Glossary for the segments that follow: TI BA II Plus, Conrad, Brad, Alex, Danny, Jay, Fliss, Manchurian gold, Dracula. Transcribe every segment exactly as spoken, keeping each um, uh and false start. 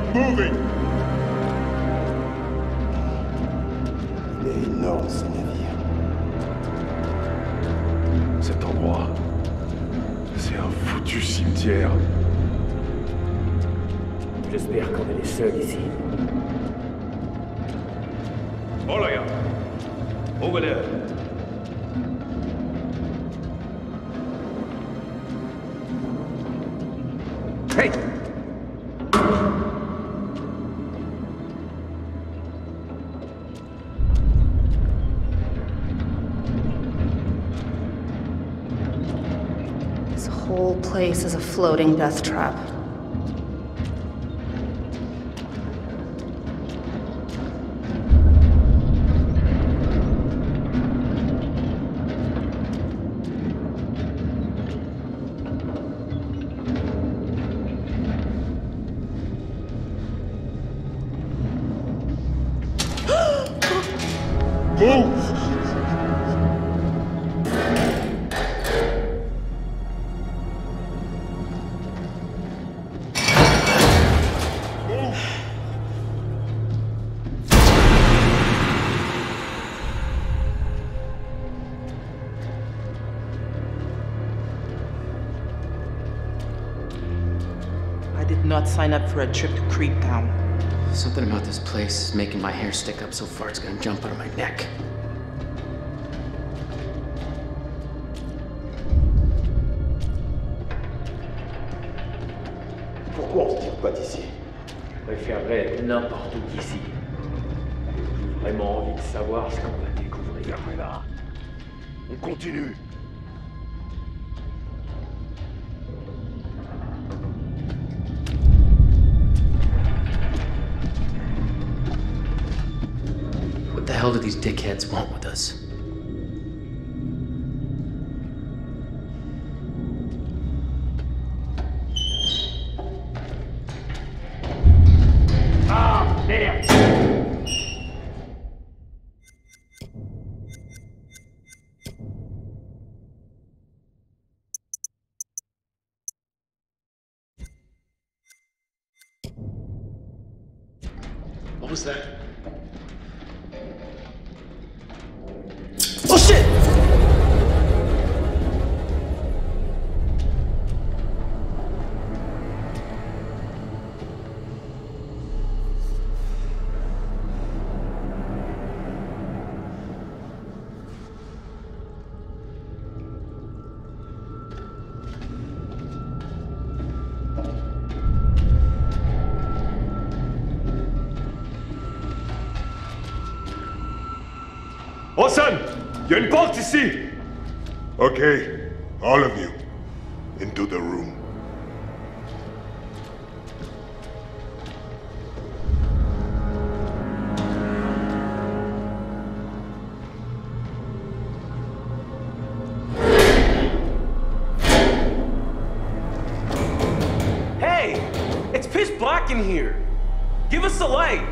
keep moving. Il est énorme ce navire. Cet endroit, c'est un foutu cimetière. J'espère qu'on est les seuls ici. Oh là, regarde. Over there. Hey! This whole place is a floating death trap. Sign up for a trip to Creek Town. Something about this place is making my hair stick up so far it's gonna jump out of my neck. Pourquoi on se tire pas d'ici? Je préférerais être n'importe où d'ici. J'ai vraiment envie de savoir ce qu'on va découvrir. Là. On continue. What do these dickheads want with us? Ah, damn! What was that? Wilson, il y a une porte ici. Okay, all of you, into the room. Hey, it's pitch black in here. Give us the light.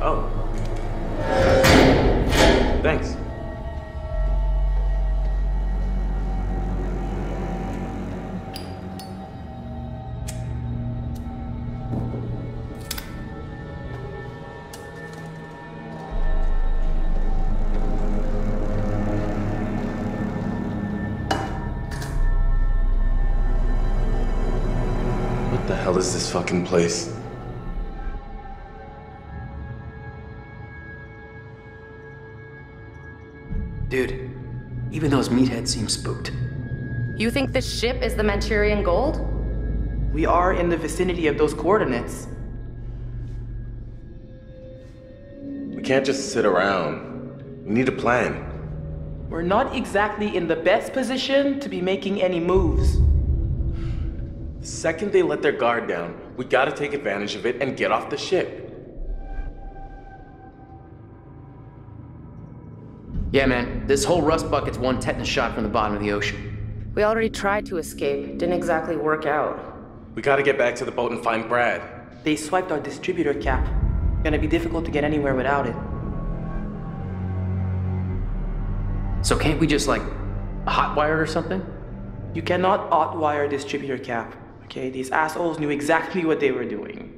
Oh. Thanks. What the hell is this fucking place? Dude, even those meatheads seem spooked. You think this ship is the Manchurian gold? We are in the vicinity of those coordinates. We can't just sit around. We need a plan. We're not exactly in the best position to be making any moves. The second they let their guard down, we gotta take advantage of it and get off the ship. Yeah, man. This whole rust bucket's one tetanus shot from the bottom of the ocean. We already tried to escape. Didn't exactly work out. We gotta get back to the boat and find Brad. They swiped our distributor cap. Gonna be difficult to get anywhere without it. So can't we just, like, hotwire it or something? You cannot hotwire this chip in your cap, okay? These assholes knew exactly what they were doing.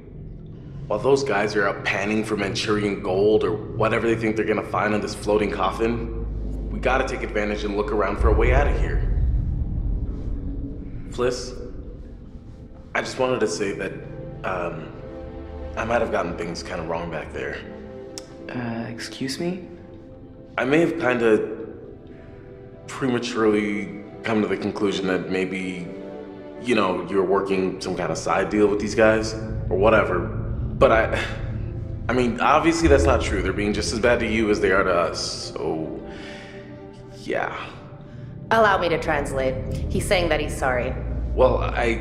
While those guys are out panning for Manchurian gold or whatever they think they're gonna find on this floating coffin, we gotta take advantage and look around for a way out of here. Fliss, I just wanted to say that, um, I might have gotten things kind of wrong back there. Uh, excuse me? I may have kind of prematurely come to the conclusion that maybe, you know, you're working some kind of side deal with these guys or whatever. But I, I mean, obviously that's not true. They're being just as bad to you as they are to us. So, yeah. Allow me to translate. He's saying that he's sorry. Well, I...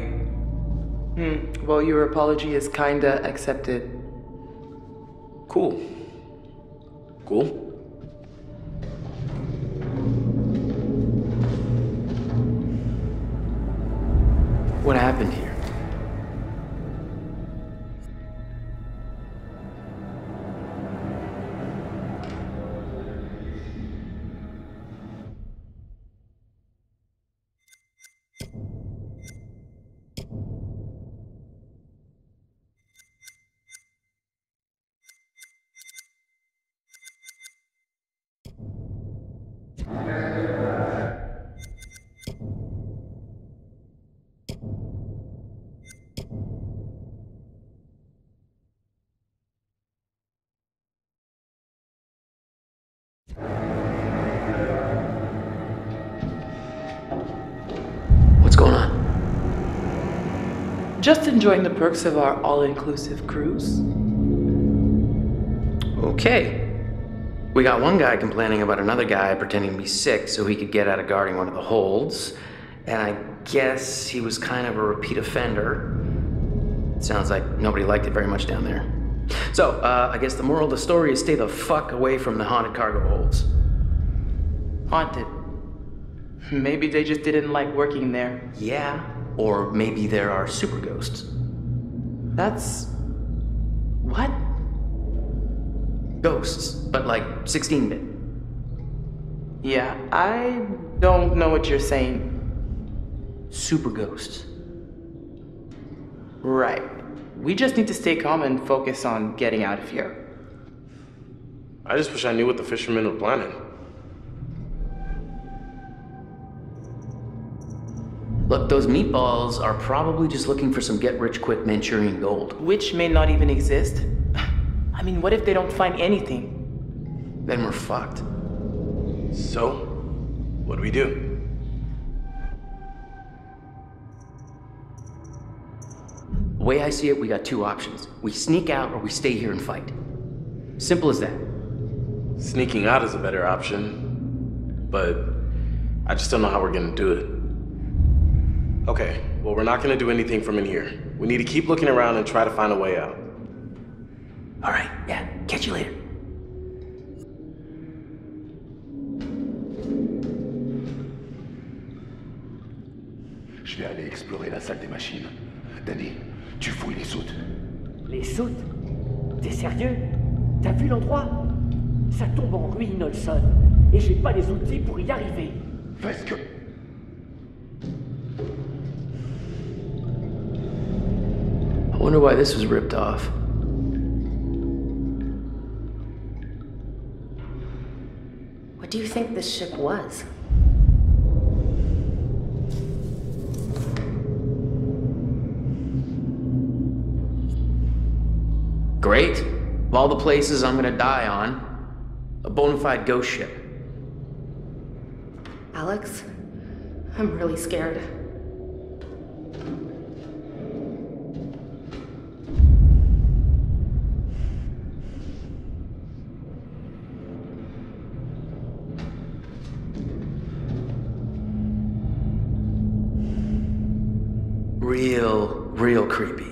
Hmm. Well, your apology is kinda accepted. Cool. Cool. What happened here? Just enjoying the perks of our all-inclusive cruise. Okay. We got one guy complaining about another guy pretending to be sick so he could get out of guarding one of the holds. And I guess he was kind of a repeat offender. It sounds like nobody liked it very much down there. So, uh, I guess the moral of the story is stay the fuck away from the haunted cargo holds. Haunted. Maybe they just didn't like working there. Yeah. Or maybe there are super ghosts. That's... what? Ghosts, but like sixteen bit. Yeah, I don't know what you're saying. Super ghosts. Right. We just need to stay calm and focus on getting out of here. I just wish I knew what the fishermen were planning. Look, those meatballs are probably just looking for some get-rich-quick Manchurian gold. Which may not even exist. I mean, what if they don't find anything? Then we're fucked. So, what do we do? The way I see it, we got two options. We sneak out or we stay here and fight. Simple as that. Sneaking out is a better option, but I just don't know how we're gonna do it. Okay, well, we're not gonna do anything from in here. We need to keep looking around and try to find a way out. All right, yeah, catch you later. Je vais aller explorer la salle des machines. Danny, tu fouilles les soutes. Les soutes? T'es sérieux? T'as vu l'endroit? Ça tombe en ruine, Olson. Et j'ai pas les outils pour y arriver. Parce que... I wonder why this was ripped off. What do you think this ship was? Great. Of all the places I'm gonna die on, a bona fide ghost ship. Alex, I'm really scared. Real, real creepy.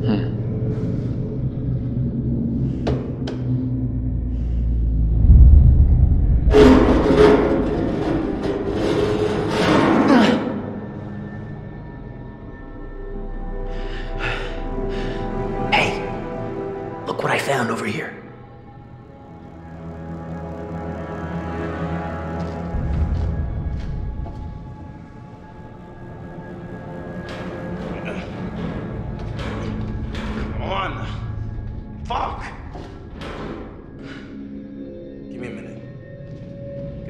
Hmm.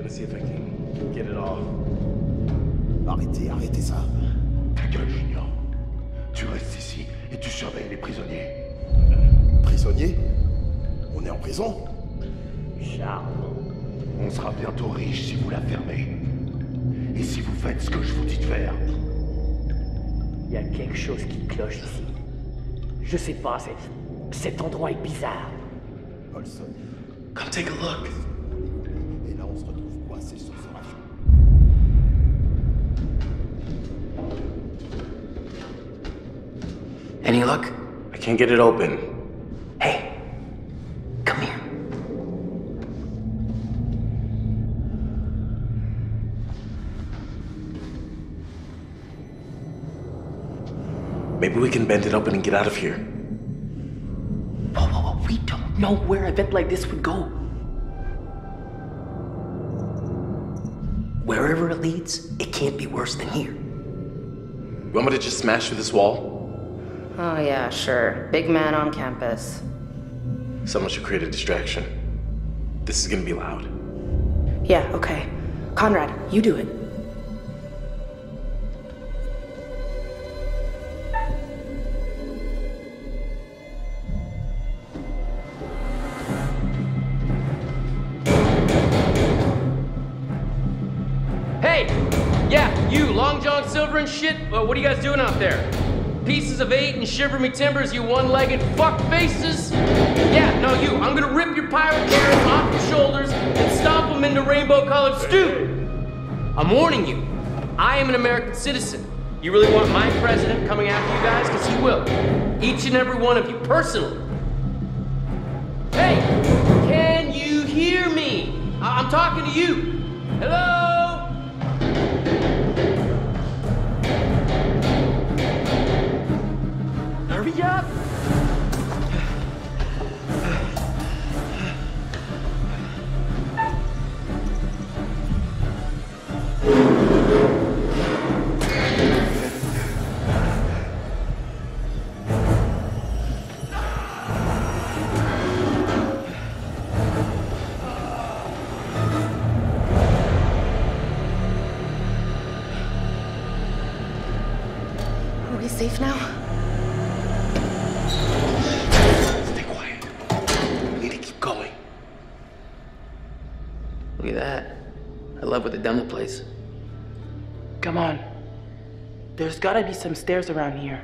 to see if I can get it off. Arrêtez, arrêtez ça. Ta gueule, Junior. Tu restes ici et tu surveilles les prisonniers. Prisonniers? On est en prison? Charles. On sera bientôt riche si vous la fermez. Et si vous faites ce que je vous dis de faire. Il y a quelque chose qui cloche ici. Je sais pas, cet endroit est bizarre. Olson. Come take a look. Et là, on se retrouve coincé sur ce rafle. Any luck? I can't get it open. Hey, come here. Maybe we can bend it open and get out of here. Whoa, whoa, whoa, we don't know where an event like this would go. Wherever it leads, it can't be worse than here. You want me to just smash through this wall? Oh yeah, sure. Big man on campus. Someone should create a distraction. This is gonna be loud. Yeah, okay. Conrad, you do it. Hey! Yeah, you, Long John Silver and shit, uh, what are you guys doing out there? Pieces of eight and shiver me timbers, you one-legged fuck faces. Yeah, no, you. I'm gonna rip your pirate carrots off your shoulders and stomp them into rainbow-colored stew. I'm warning you. I am an American citizen. You really want my president coming after you guys? Because he will. Each and every one of you, personally. Hey, can you hear me? I I'm talking to you. Hello? Hurry up! Are we safe now? Done the place. Come on. There's gotta be some stairs around here.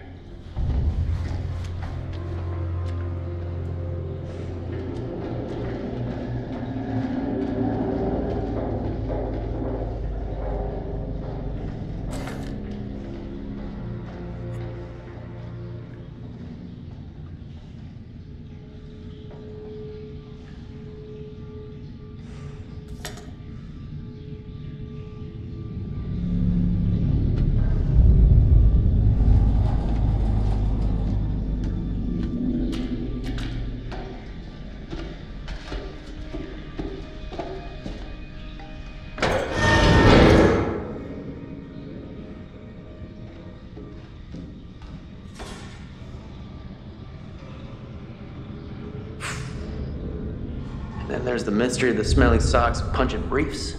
Then there's the mystery of the smelly socks and punching briefs.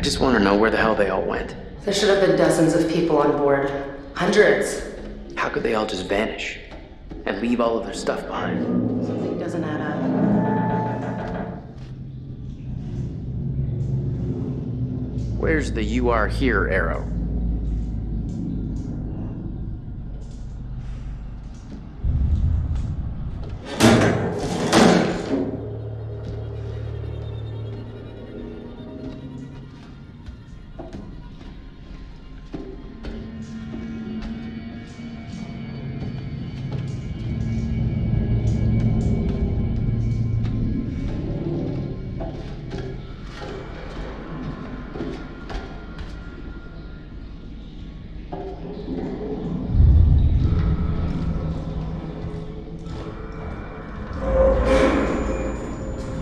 I just want to know where the hell they all went. There should have been dozens of people on board. Hundreds. How could they all just vanish and leave all of their stuff behind? Something doesn't add up. Where's the "you are here" arrow?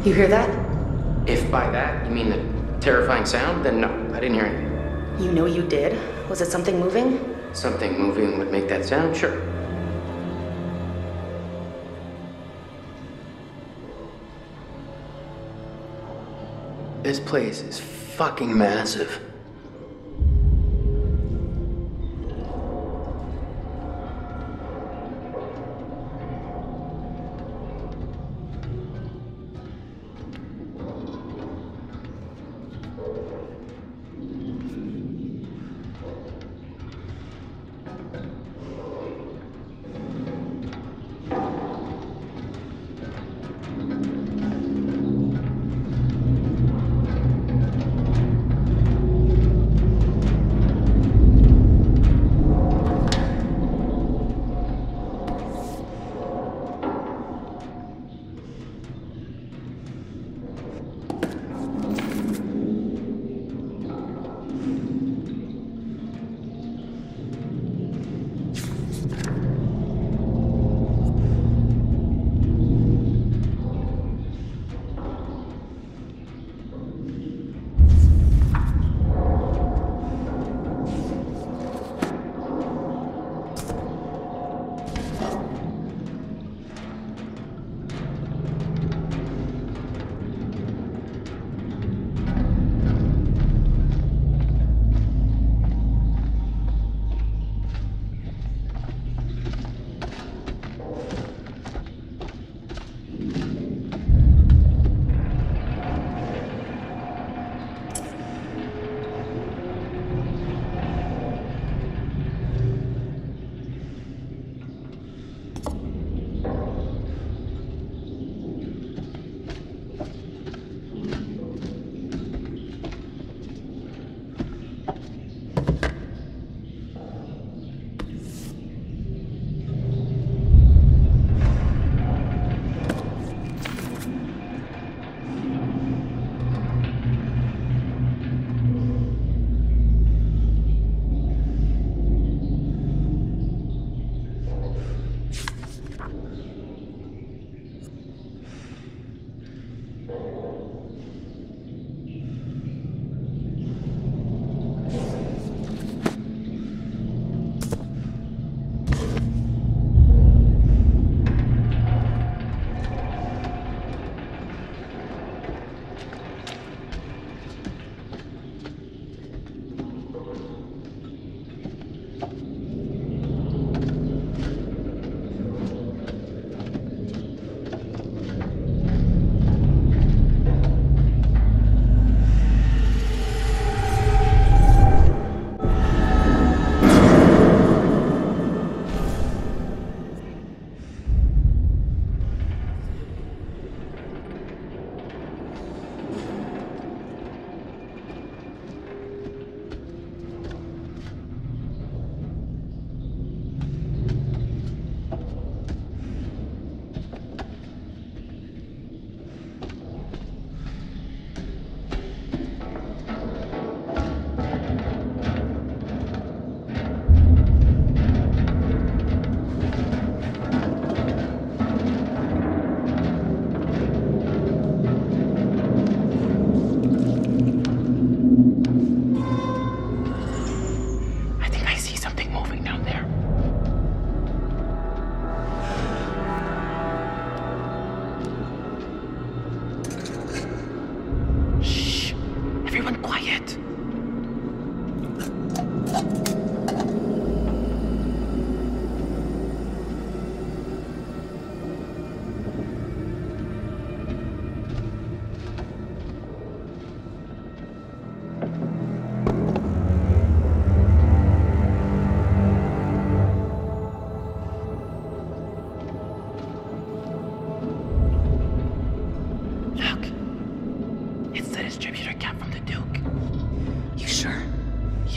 You hear that? If by that you mean the terrifying sound, then no, I didn't hear anything. You know you did? Was it something moving? Something moving would make that sound, sure. This place is fucking massive.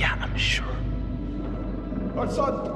Yeah, I'm sure. Our son!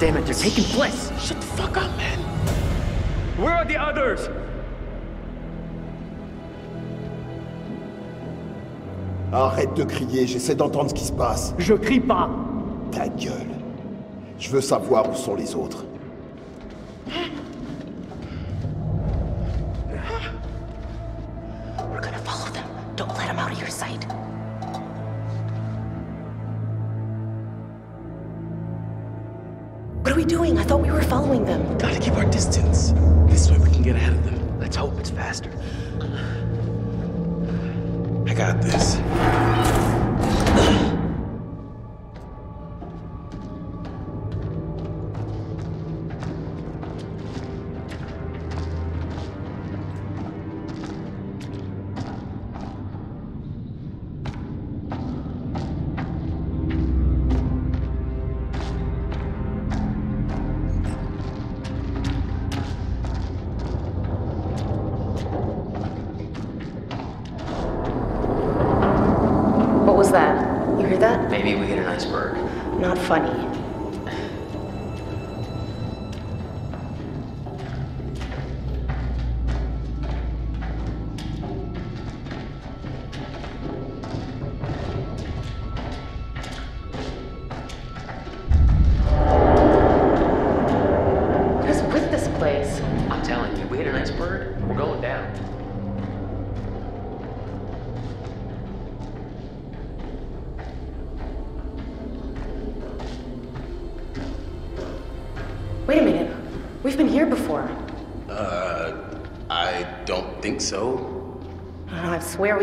Damn it, they're taking Fliss! Shut the fuck up, man! Where are the others? Arrête de crier, j'essaie d'entendre ce qui se passe. Je crie pas! Ta gueule. Je veux savoir où sont les autres. We're gonna follow them. Don't let them out of your sight. What are we doing? I thought we were following them. Gotta keep our distance. This way we can get ahead of them. Let's hope it's faster. I got this.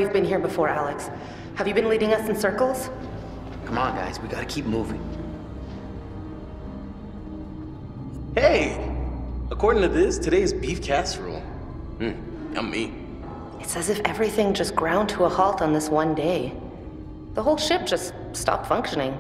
We've been here before, Alex. Have you been leading us in circles? Come on, guys. We gotta keep moving. Hey! According to this, today is beef casserole. Mmm, yummy. It's as if everything just ground to a halt on this one day. The whole ship just stopped functioning.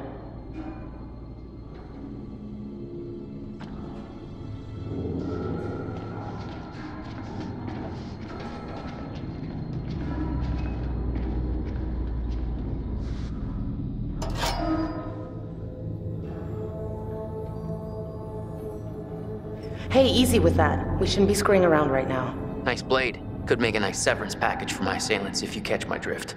Hey, easy with that. We shouldn't be screwing around right now. Nice blade. Could make a nice severance package for my assailants if you catch my drift.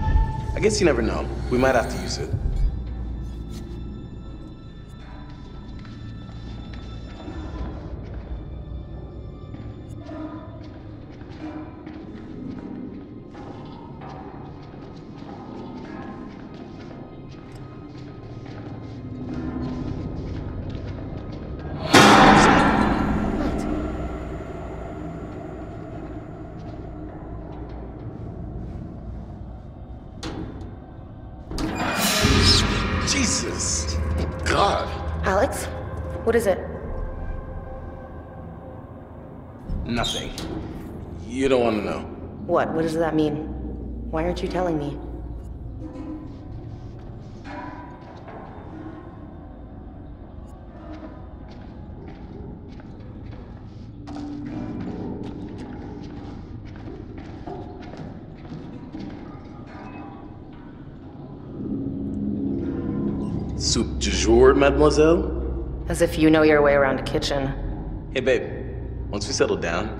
I guess you never know. We might have to use it. What is it? Nothing. You don't want to know. What? What does that mean? Why aren't you telling me? Soup du jour, mademoiselle? As if you know your way around a kitchen. Hey, babe. Once we settle down,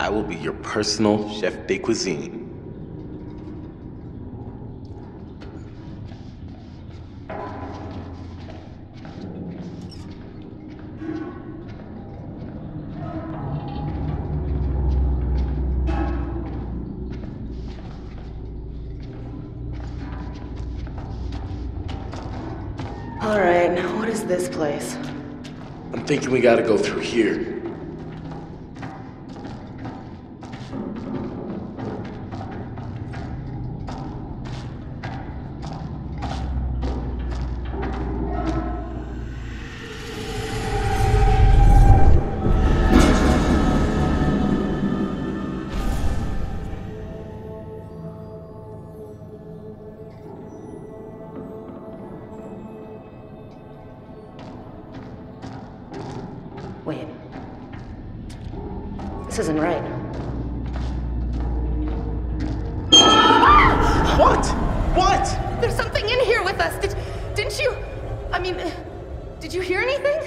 I will be your personal chef de cuisine. This place. I'm thinking we gotta go through here. This isn't right. What? What? There's something in here with us. Did, didn't you... I mean, did you hear anything?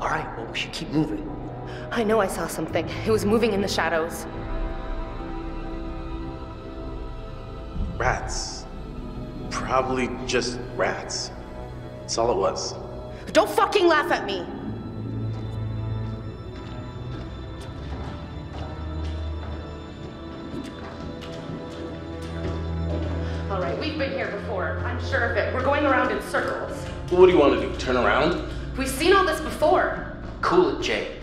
All right, well, we should keep moving. I know I saw something. It was moving in the shadows. Rats. Probably just rats. That's all it was. Don't fucking laugh at me! All right, we've been here before. I'm sure of it. We're going around in circles. Well, what do you want to do? Turn around? We've seen all this before. Cool it, Jay.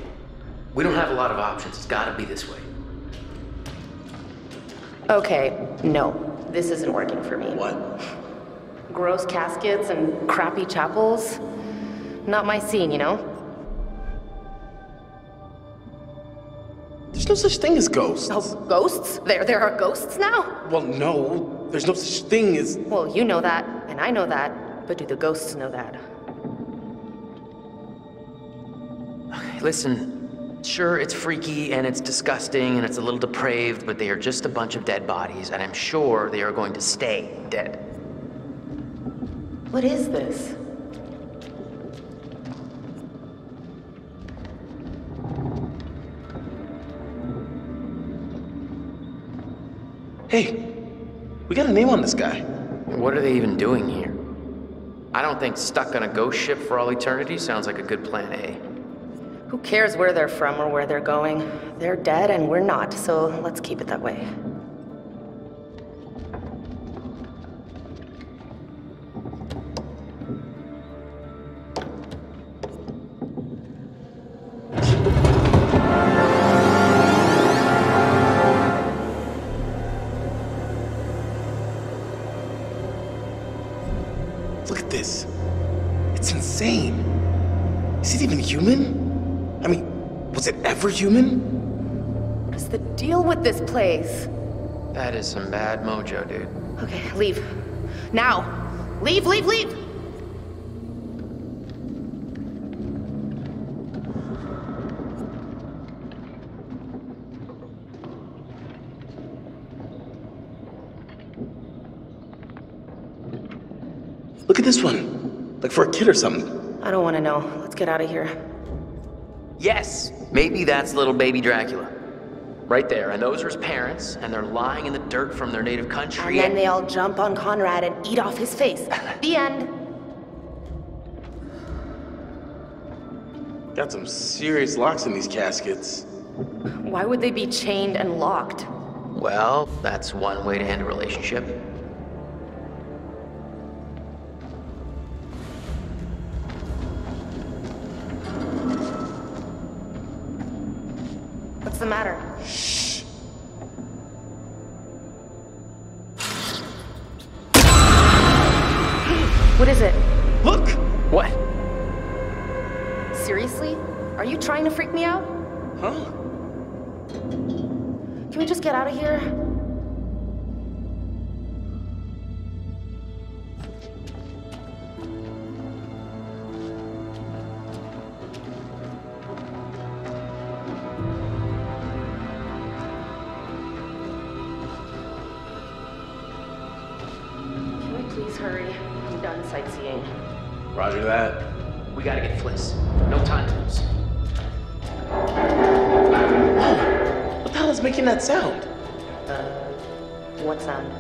We don't have a lot of options. It's gotta be this way. Okay, no. This isn't working for me. What? Gross caskets and crappy chapels. Not my scene, you know? There's no such thing as ghosts. Oh, ghosts? There there are ghosts now? Well, no. There's no such thing as... Well, you know that, and I know that, but do the ghosts know that? Okay, listen. Sure, it's freaky, and it's disgusting, and it's a little depraved, but they are just a bunch of dead bodies, and I'm sure they are going to stay dead. What is this? Hey, we got a name on this guy. What are they even doing here? I don't think stuck on a ghost ship for all eternity sounds like a good plan A. Who cares where they're from or where they're going? They're dead and we're not, so let's keep it that way. Human? What's the deal with this place? That is some bad mojo, dude. Okay, leave. Now! Leave, leave, leave! Look at this one. Like for a kid or something. I don't want to know. Let's get out of here. Yes, maybe that's little baby Dracula. Right there, and those are his parents, and they're lying in the dirt from their native country. And then and... they all jump on Conrad and eat off his face. The end. Got some serious locks in these caskets. Why would they be chained and locked? Well, that's one way to end a relationship. What's the matter? Shh. What is it? Look! What? Seriously? Are you trying to freak me out? Huh? Can we just get out of here? Please hurry. I'm done sightseeing. Roger that. We gotta get Fliss. No time to lose. Whoa! What the hell is making that sound? Uh, what sound?